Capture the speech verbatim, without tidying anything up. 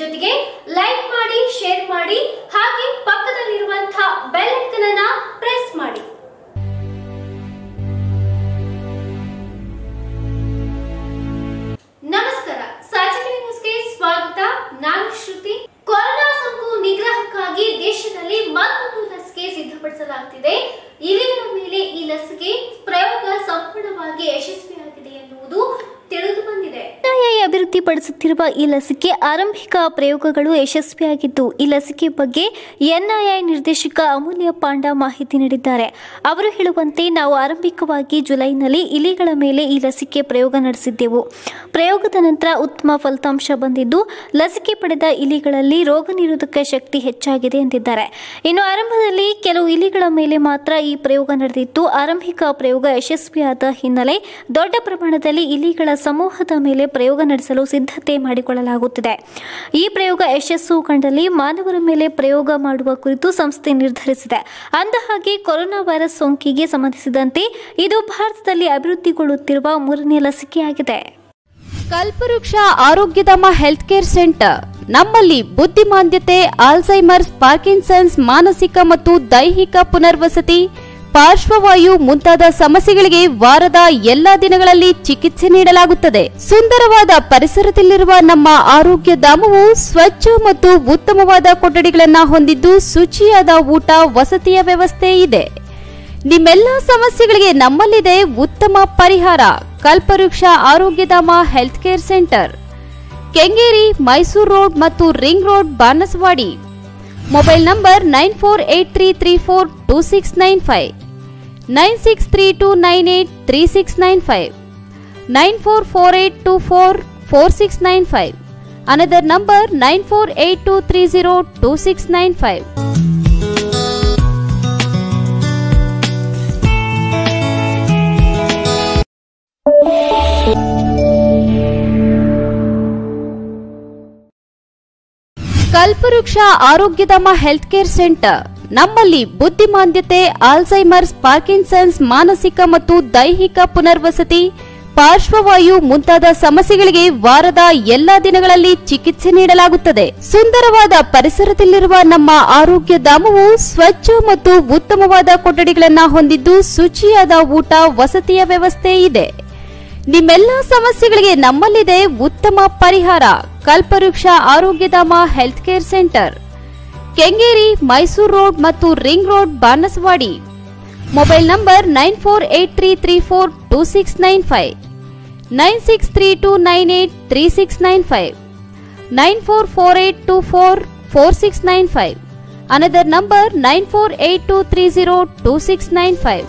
ಜೊತೆಗೆ ಲೈಕ್ ಮಾಡಿ ಶೇರ್ ಮಾಡಿ ಹಾಗೆ ಪಕ್ಕದಲ್ಲಿರುವಂತ ಬೆಲ್ ಐಕಾನ್ ಅನ್ನು ಪ್ರೆಸ್ ಮಾಡಿ. ನಮಸ್ಕಾರ, ಸಾಜಿ ನ್ಯೂಸ್ ಗೆ ಸ್ವಾಗತ. ನಾನು ಶ್ರುತಿ. ಕೊರೋನಾ ಸೋಂಕು ನಿಗ್ರಹಕ್ಕಾಗಿ ದೇಶದಲ್ಲಿ ಮತ್ತೊಂದು ಲಸಿಕೆ ಸಿದ್ಧಪಡಿಸಲಾಗುತ್ತಿದೆ. ಇಲ್ಲಿನ ಮೇಲೆ ಈ ಲಸಿಕೆ ಪ್ರಯೋಗ ಸಂಪೂರ್ಣವಾಗಿ ಯಶಸ್ವಿಯಾಗಿದೆ ಎನ್ನುವುದು ತಿಳಿದು ಬಂದಿದೆ. ಅಭಿವೃದ್ಧಿಪಡಿಸುತ್ತಿರುವ ಈ ಲಸಿಕೆ ಆರಂಭಿಕ ಪ್ರಯೋಗಗಳು ಯಶಸ್ವಿಯಾಗಿದ್ದು, ಈ ಲಸಿಕೆ ಬಗ್ಗೆ ಎನ್ಐಎ ನಿರ್ದೇಶಕ ಅಮೂಲ್ಯ ಪಾಂಡ ಮಾಹಿತಿ ನೀಡಿದ್ದಾರೆ. ಅವರು ಹೇಳುವಂತೆ, ನಾವು ಆರಂಭಿಕವಾಗಿ ಜುಲೈನಲ್ಲಿ ಇಲಿಗಳ ಮೇಲೆ ಈ ಲಸಿಕೆ ಪ್ರಯೋಗ ನಡೆಸಿದ್ದೆವು. ಪ್ರಯೋಗದ ನಂತರ ಉತ್ತಮ ಫಲಿತಾಂಶ ಬಂದಿದ್ದು, ಲಸಿಕೆ ಪಡೆದ ಇಲಿಗಳಲ್ಲಿ ರೋಗ ನಿರೋಧಕ ಶಕ್ತಿ ಹೆಚ್ಚಾಗಿದೆ ಎಂದಿದ್ದಾರೆ. ಇನ್ನು ಆರಂಭದಲ್ಲಿ ಕೆಲವು ಇಲಿಗಳ ಮೇಲೆ ಮಾತ್ರ ಈ ಪ್ರಯೋಗ ನಡೆದಿತ್ತು. ಆರಂಭಿಕ ಪ್ರಯೋಗ ಯಶಸ್ವಿಯಾದ ಹಿನ್ನೆಲೆ ದೊಡ್ಡ ಪ್ರಮಾಣದಲ್ಲಿ ಇಲಿಗಳ ಸಮೂಹದ ಮೇಲೆ ಪ್ರಯೋಗ ನಡೆಸಲು ಸಿದ್ಧತೆ ಮಾಡಿಕೊಳ್ಳಲಾಗುತ್ತಿದೆ. ಈ ಪ್ರಯೋಗ ಯಶಸ್ಸು ಕಂಡಲ್ಲಿ ಮಾನವರ ಮೇಲೆ ಪ್ರಯೋಗ ಮಾಡುವ ಕುರಿತು ಸಂಸ್ಥೆ ನಿರ್ಧರಿಸಿದೆ. ಅಂದಹಾಗೆ, ಕೊರೋನಾ ವೈರಸ್ ಸೋಂಕಿಗೆ ಸಂಬಂಧಿಸಿದಂತೆ ಇದು ಭಾರತದಲ್ಲಿ ಅಭಿವೃದ್ಧಿಗೊಳ್ಳುತ್ತಿರುವ ಮೂರನೇ ಲಸಿಕೆಯಾಗಿದೆ. ಕಲ್ಪವೃಕ್ಷ ಆರೋಗ್ಯಧಾಮ ಹೆಲ್ತ್ ಕೇರ್ ಸೆಂಟರ್ ನಮ್ಮಲ್ಲಿ ಬುದ್ಧಿಮಾಂದ್ಯತೆ, ಆಲ್ಝೈಮರ್ಸ್, ಪಾರ್ಕಿನ್ಸನ್ಸ್, ಮಾನಸಿಕ ಮತ್ತು ದೈಹಿಕ ಪುನರ್ವಸತಿ, ಪಾರ್ಶ್ವವಾಯು ಮುಂತಾದ ಸಮಸ್ಯೆಗಳಿಗೆ ವಾರದ ಎಲ್ಲಾ ದಿನಗಳಲ್ಲಿ ಚಿಕಿತ್ಸೆ ನೀಡಲಾಗುತ್ತದೆ. ಸುಂದರವಾದ ಪರಿಸರದಲ್ಲಿರುವ ನಮ್ಮ ಆರೋಗ್ಯ ಧಾಮವು ಸ್ವಚ್ಛ ಮತ್ತು ಉತ್ತಮವಾದ ಕೊಠಡಿಗಳನ್ನು ಹೊಂದಿದ್ದು, ಶುಚಿಯಾದ ಊಟ ವಸತಿಯ ವ್ಯವಸ್ಥೆ ಇದೆ. ನಿಮ್ಮೆಲ್ಲ ಸಮಸ್ಯೆಗಳಿಗೆ ನಮ್ಮಲ್ಲಿದೆ ಉತ್ತಮ ಪರಿಹಾರ. Kalpavriksha Arogyadhama health care centre, Kengeri, Mysuru road ಮತ್ತು ring road, Banaswadi. Mobile number nine four eight three three four two six nine five, nine six three two nine eight three six nine five, nine four four eight two four four six nine five. Another number nine four eight two three zero two six nine five. ಕಲ್ಪವೃಕ್ಷ Arogyadhama health care centre ನಮ್ಮಲ್ಲಿ ಬುದ್ಧಿಮಾಂದ್ಯತೆ, Alzheimer's, Parkinson's, ಮಾನಸಿಕ ಮತ್ತು ದೈಹಿಕ ಪುನರ್ವಸತಿ, ಪಾರ್ಶ್ವವಾಯು ಮುಂತಾದ ಸಮಸ್ಯೆಗಳಿಗೆ ವಾರದ ಎಲ್ಲಾ ದಿನಗಳಲ್ಲಿ ಚಿಕಿತ್ಸೆ ನೀಡಲಾಗುತ್ತದೆ. ಸುಂದರವಾದ ಪರಿಸರದಲ್ಲಿರುವ ನಮ್ಮ ಆರೋಗ್ಯ ಧಾಮವು ಸ್ವಚ್ಛ ಮತ್ತು ಉತ್ತಮವಾದ ಕೊಠಡಿಗಳನ್ನು ಹೊಂದಿದ್ದು, ಶುಚಿಯಾದ ಊಟ ವಸತಿಯ ವ್ಯವಸ್ಥೆ ಇದೆ. ನಿಮ್ಮೆಲ್ಲ ಸಮಸ್ಯೆಗಳಿಗೆ ನಮ್ಮಲ್ಲಿದೆ ಉತ್ತಮ ಪರಿಹಾರ. Kalpavriksha Arogyadhama health care centre, Kengeri, Mysuru road ಮತ್ತು ring road, Banaswadi. Mobile number nine four eight three three four two six nine five, nine six three two nine eight three six nine five, nine four four eight two four four six nine five. Another number nine four eight two three zero two six nine five.